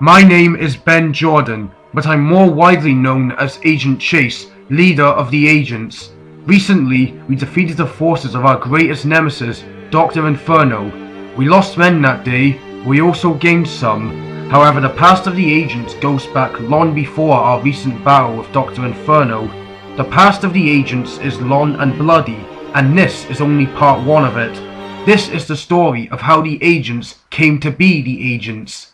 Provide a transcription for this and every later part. My name is Ben Jordan, but I'm more widely known as Agent Chase, leader of the Agents. Recently, we defeated the forces of our greatest nemesis, Dr. Inferno. We lost men that day, but we also gained some. However, the past of the Agents goes back long before our recent battle with Dr. Inferno. The past of the Agents is long and bloody, and this is only part one of it. This is the story of how the Agents came to be the Agents.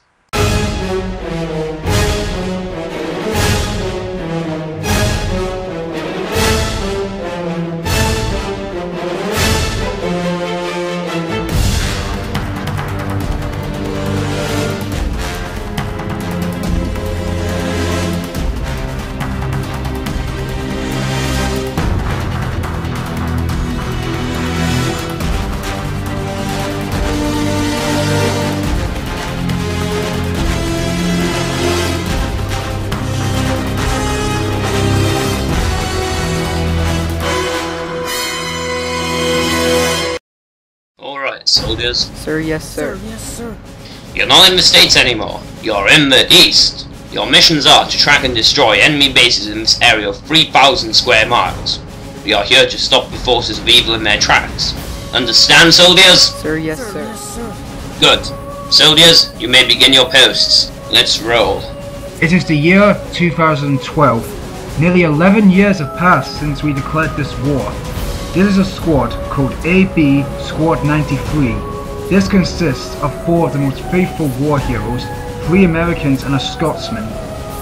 Soldiers. Sir, yes, sir. Sir, yes, sir. You're not in the States anymore. You're in the East. Your missions are to track and destroy enemy bases in this area of 3,000 square miles. We are here to stop the forces of evil in their tracks. Understand, soldiers? Sir, yes, sir. Sir, yes, sir. Good. Soldiers, you may begin your posts. Let's roll. It is the year 2012. Nearly 11 years have passed since we declared this war. This is a squad called AB Squad 93. This consists of four of the most faithful war heroes, three Americans and a Scotsman.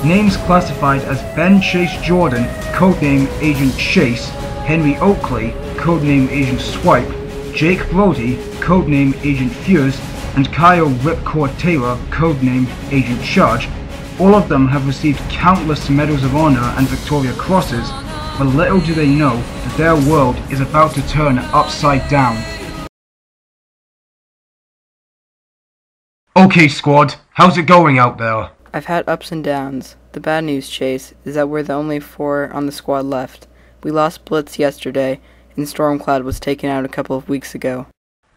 Names classified as Ben Chase Jordan, codename Agent Chase, Henry Oakley, codename Agent Swipe, Jake Brody, codename Agent Fuse, and Kyle Ripcord Taylor, codename Agent Charge. All of them have received countless Medals of Honor and Victoria Crosses, but little do they know that their world is about to turn upside down. Okay squad, how's it going out there? I've had ups and downs. The bad news, Chase, is that we're the only four on the squad left. We lost Blitz yesterday, and Stormcloud was taken out a couple of weeks ago.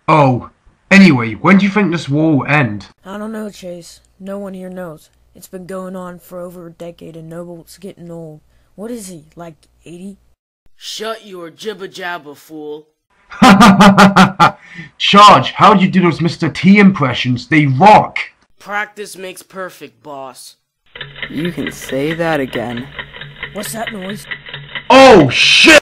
Oh. Anyway, when do you think this war will end? I don't know, Chase. No one here knows. It's been going on for over a decade and Noble's getting old. What is he, like 80? Shut your jibber-jabber, fool. Charge, how do you do those Mr. T impressions? They rock! Practice makes perfect, boss. You can say that again. What's that noise? Oh, shit!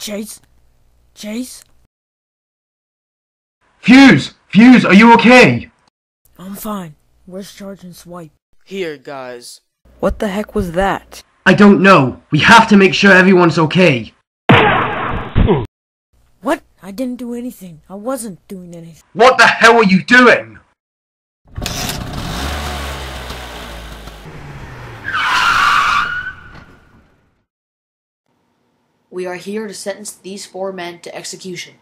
Chase? Chase? Fuse! Fuse, are you okay? I'm fine. Where's Charge and Swipe? Here, guys. What the heck was that? I don't know. We have to make sure everyone's okay. What? I didn't do anything. I wasn't doing anything. What the hell are you doing? We are here to sentence these four men to execution.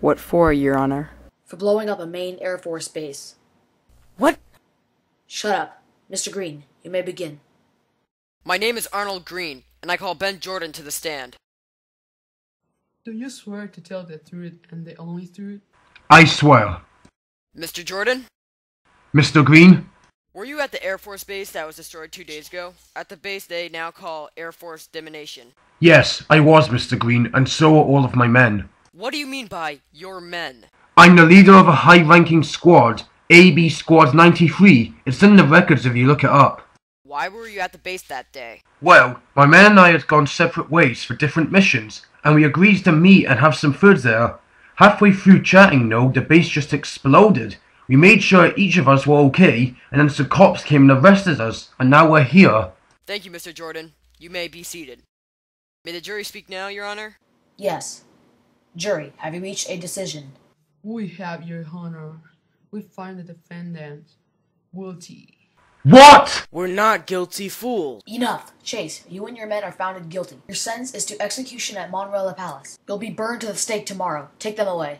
What for, Your Honor? For blowing up a main Air Force base. What? Shut up. Mr. Green, you may begin. My name is Arnold Green, and I call Ben Jordan to the stand. Do you swear to tell the truth and the only truth? I swear. Mr. Jordan? Mr. Green? Were you at the Air Force base that was destroyed 2 days ago? At the base they now call Air Force Domination. Yes, I was, Mr. Green, and so are all of my men. What do you mean by your men? I'm the leader of a high-ranking squad, AB Squad 93. It's in the records if you look it up. Why were you at the base that day? Well, my man and I had gone separate ways for different missions, and we agreed to meet and have some food there. Halfway through chatting, though, the base just exploded. We made sure each of us were okay, and then some cops came and arrested us, and now we're here. Thank you, Mr. Jordan. You may be seated. May the jury speak now, Your Honor? Yes. Jury, have you reached a decision? We have, Your Honor. We find the defendant guilty. What? We're not guilty, fool. Enough. Chase, you and your men are found guilty. Your sentence is to execution at Monrella Palace. You'll be burned to the stake tomorrow. Take them away.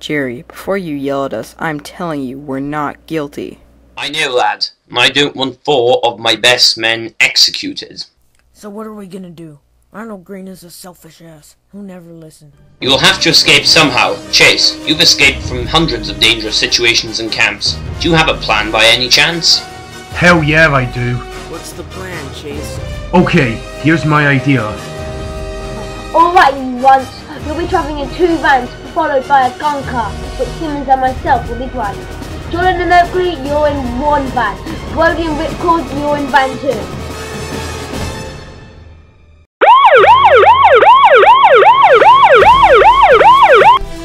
Jerry, before you yell at us, I'm telling you we're not guilty. I know, lad. I don't want four of my best men executed. So what are we gonna do? Arnold Green is a selfish ass who never listened. You will have to escape somehow. Chase, you've escaped from hundreds of dangerous situations and camps. Do you have a plan by any chance? Hell yeah, I do. What's the plan, Chase? Okay, here's my idea. Alright, you runts. You'll be traveling in two vans, followed by a gun car, which Simmons and myself will be driving. Jordan and Oakley, you're in one van. Brody and Ripcord, you're in van two.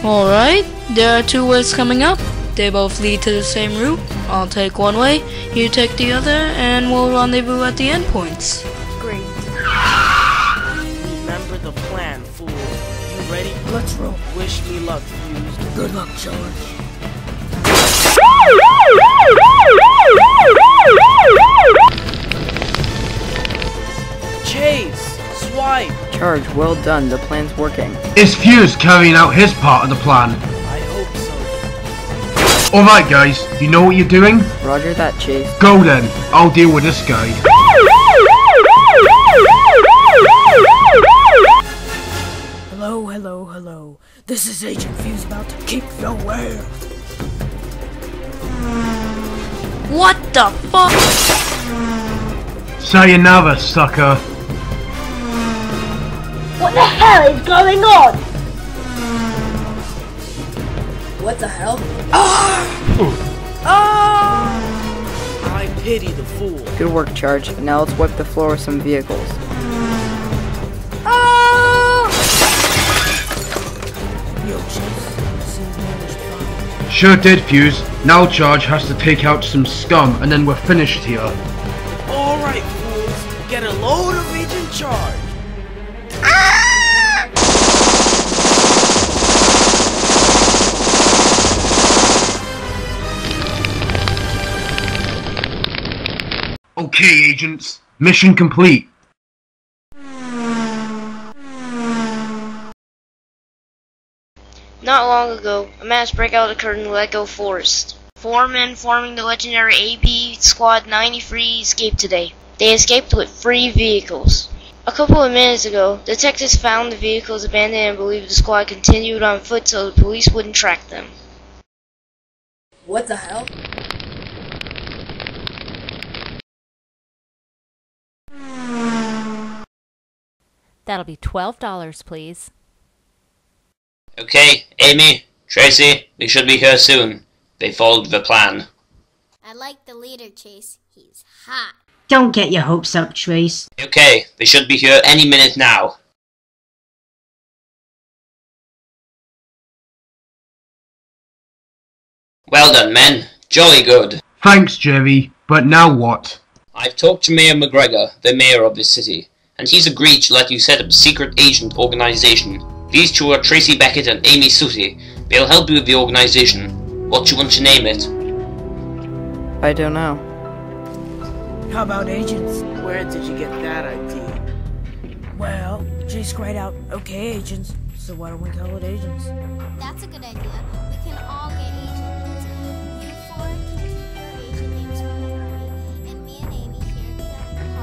Alright, there are two ways coming up. They both lead to the same route. I'll take one way, you take the other, and we'll rendezvous at the endpoints. Great. Remember the plan, fool. You ready? Let's roll. Wish me luck, Fuse. Good luck, Charge. Chase! Swipe! Charge, well done, the plan's working. Is Fuse carrying out his part of the plan? I hope so. Alright guys, you know what you're doing? Roger that, Chase. Go then, I'll deal with this guy. Hello, hello, hello. This is Agent Fuse about to keep your way. What the fuck? Sayonara, sucker. What the hell is going on? What the hell? Oh! Oh! I pity the fool. Good work, Charge. Now let's wipe the floor with some vehicles. Oh! Sure did, Fuse. Now Charge has to take out some scum, and then we're finished here. Alright, fools. Get a load of Agent Charge. Okay, agents. Mission complete. Not long ago, a mass breakout occurred in Lego Forest. Four men forming the legendary AB Squad 93 escaped today. They escaped with three vehicles. A couple of minutes ago, detectives found the vehicles abandoned and believed the squad continued on foot so the police wouldn't track them. What the hell? That'll be $12, please. Okay, Amy, Tracy, we should be here soon. They followed the plan. I like the leader, Chase. He's hot. Don't get your hopes up, Trace. Okay, they should be here any minute now. Well done, men. Jolly good. Thanks, Jerry. But now what? I've talked to Mayor McGregor, the mayor of this city, and he's agreed to let you set up a secret agent organization. These two are Tracy Beckett and Amy Souty. They'll help you with the organization. What do you want to name it? I don't know. How about agents? Where did you get that idea? Well, Chase cried out, okay agents, so why don't we call it agents? That's a good idea. We can all get agents. You four can keep your agent names from the army, and me and Amy here can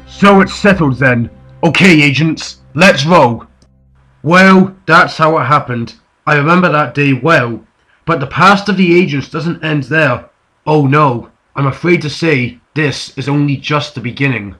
call So it's settled then. Okay, agents, let's roll. Well, that's how it happened. I remember that day well. But the past of the agents doesn't end there. Oh no, I'm afraid to say this is only just the beginning.